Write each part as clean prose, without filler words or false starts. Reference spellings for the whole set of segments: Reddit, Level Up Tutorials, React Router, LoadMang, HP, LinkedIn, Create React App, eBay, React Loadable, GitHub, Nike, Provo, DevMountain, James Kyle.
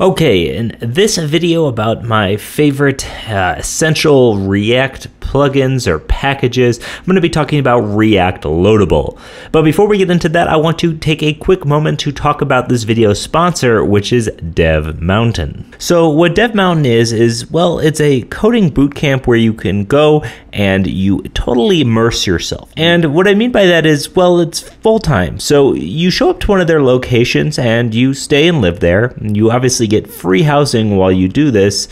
Okay, in this video about my favorite essential React plugins or packages, I'm going to be talking about React Loadable. But before we get into that, I want to take a quick moment to talk about this video's sponsor, which is DevMountain. So what DevMountain is, well, it's a coding bootcamp where you can go and you totally immerse yourself. And what I mean by that is, well, it's full-time. So you show up to one of their locations and you stay and live there. You obviously get free housing while you do this,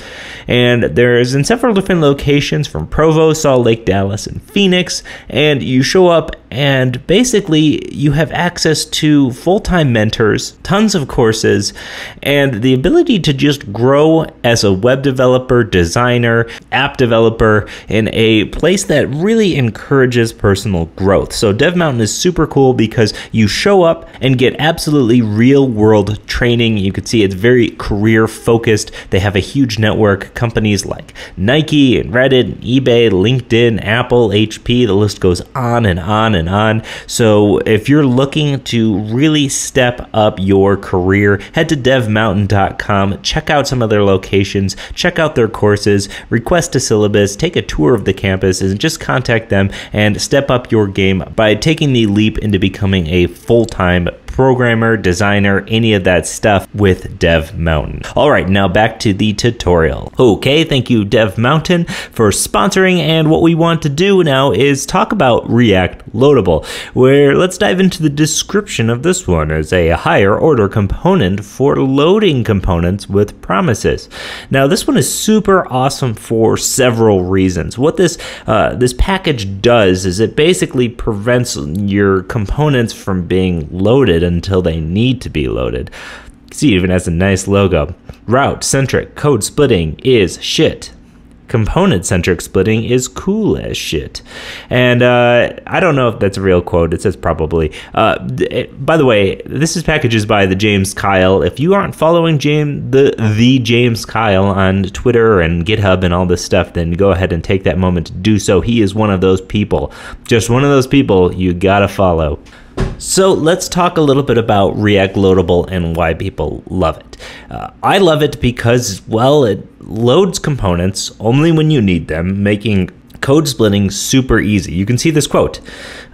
and there's in several different locations from Provo, Salt Lake, Dallas, and Phoenix, and you show up and basically you have access to full-time mentors, tons of courses, and the ability to just grow as a web developer, designer, app developer in a place that really encourages personal growth. So DevMountain is super cool because you show up and get absolutely real-world training. You can see it's very career-focused. They have a huge network, companies like Nike and Reddit, and eBay, LinkedIn, Apple, HP, the list goes on and on and on. So if you're looking to really step up your career, head to devmountain.com, check out some of their locations, check out their courses, request a syllabus, take a tour of the campus, and just contact them and step up your game by taking the leap into becoming a full-time programmer, designer, any of that stuff with DevMountain. All right, now back to the tutorial. Okay, thank you DevMountain for sponsoring, and what we want to do now is talk about React Loadable, where let's dive into the description of this one as a higher order component for loading components with promises. Now this one is super awesome for several reasons. What this package does is it basically prevents your components from being loaded until they need to be loaded. See, it even has a nice logo. Route centric code splitting is shit. Component centric splitting is cool as shit. And I don't know if that's a real quote. It says probably. By the way, this is packages by the James Kyle. If you aren't following the James Kyle on Twitter and GitHub and all this stuff, then go ahead and take that moment to do so. He is one of those people. Just one of those people you gotta follow. So let's talk a little bit about React Loadable and why people love it. I love it because, well, it loads components only when you need them, making code splitting super easy. You can see this quote.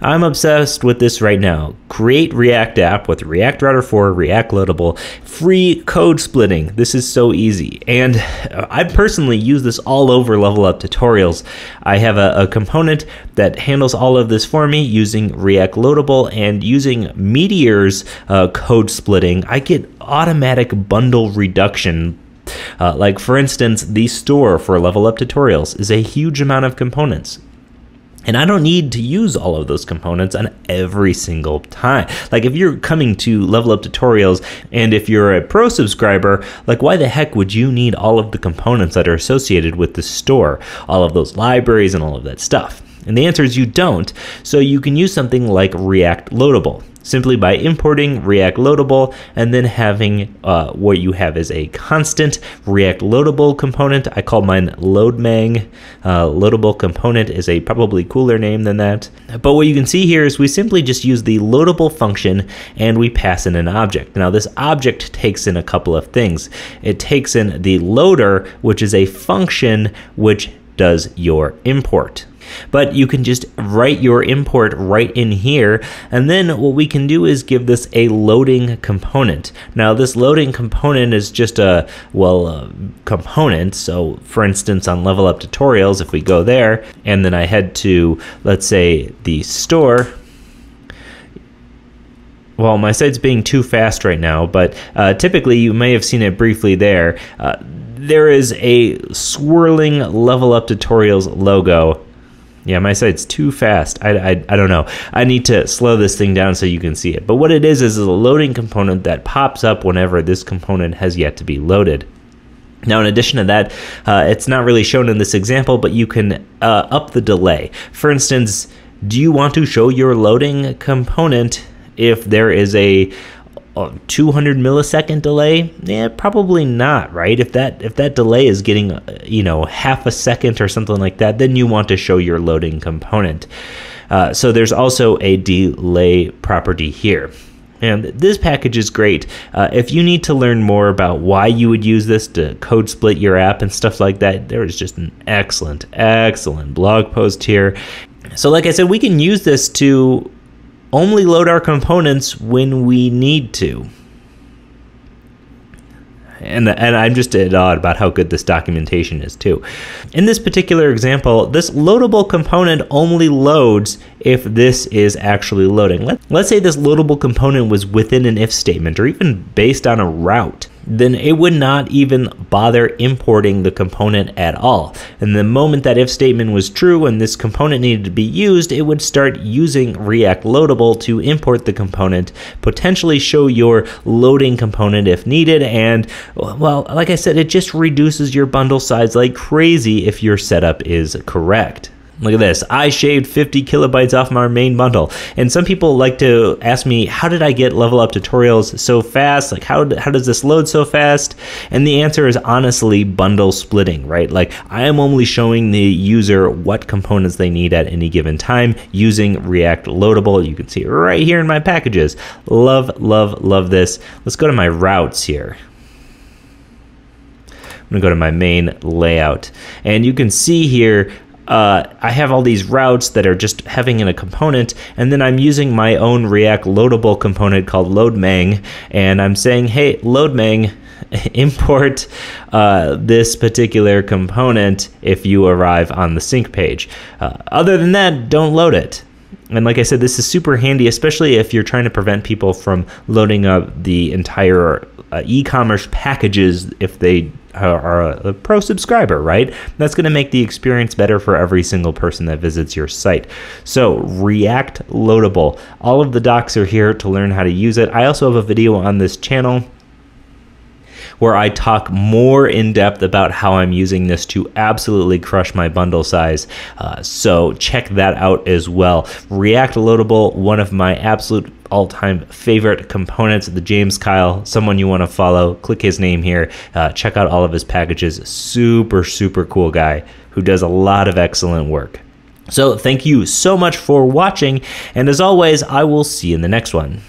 I'm obsessed with this right now. Create React App with React Router 4, React Loadable, free code splitting. This is so easy. And I personally use this all over Level Up Tutorials. I have a component that handles all of this for me using React Loadable and using Meteor's code splitting. I get automatic bundle reduction. Like for instance, the store for Level Up Tutorials is a huge amount of components. And I don't need to use all of those components on every single time. Like if you're coming to Level Up Tutorials and if you're a pro subscriber, like why the heck would you need all of the components that are associated with the store, all of those libraries and all of that stuff? And the answer is you don't. So you can use something like React Loadable, simply by importing React Loadable and then having what you have is a constant React Loadable component. I call mine LoadMang. Loadable component is a probably cooler name than that. But what you can see here is we simply just use the loadable function and we pass in an object. Now this object takes in a couple of things. It takes in the loader, which is a function which does your import. But you can just write your import right in here, and then what we can do is give this a loading component. Now this loading component is just a, well, a component. So for instance, on Level Up Tutorials, if we go there and then I head to, let's say, the store. Well, my site's being too fast right now, but typically you may have seen it briefly there. There is a swirling Level Up Tutorials logo. Yeah, my site's too fast. I don't know. I need to slow this thing down so you can see it. But what it is a loading component that pops up whenever this component has yet to be loaded. Now, in addition to that, it's not really shown in this example, but you can up the delay. For instance, do you want to show your loading component if there is a 200 millisecond delay? Yeah, probably not, right? If that delay is getting, you know, half a second or something like that, then you want to show your loading component. So there's also a delay property here. And this package is great. If you need to learn more about why you would use this to code split your app and stuff like that, there is just an excellent, excellent blog post here. So like I said, we can use this to only load our components when we need to. And I'm just at awe about how good this documentation is too. In this particular example, this loadable component only loads if this is actually loading. Let's say this loadable component was within an if statement or even based on a route, then it would not even bother importing the component at all. And the moment that if statement was true and this component needed to be used, it would start using React Loadable to import the component, potentially show your loading component if needed. And well, like I said, it just reduces your bundle size like crazy if your setup is correct. Look at this, I shaved 50 kilobytes off my main bundle. And some people like to ask me, how did I get Level Up Tutorials so fast? Like how does this load so fast? And the answer is honestly bundle splitting, right? Like I am only showing the user what components they need at any given time using React Loadable. You can see it right here in my packages. Love, love, love this. Let's go to my routes here. I'm gonna go to my main layout. And you can see here, I have all these routes that are just having in a component, and then I'm using my own React Loadable component called loadMang, and I'm saying, hey, loadMang, import this particular component if you arrive on the sync page. Other than that, don't load it. And like I said, this is super handy, especially if you're trying to prevent people from loading up the entire e-commerce packages if they are a pro subscriber, right? That's going to make the experience better for every single person that visits your site. So React Loadable. All of the docs are here to learn how to use it. I also have a video on this channel where I talk more in depth about how I'm using this to absolutely crush my bundle size. So check that out as well. React Loadable, one of my absolute all-time favorite components, the James Kyle, someone you want to follow. Click his name here. Check out all of his packages. Super, super cool guy who does a lot of excellent work. So thank you so much for watching. And as always, I will see you in the next one.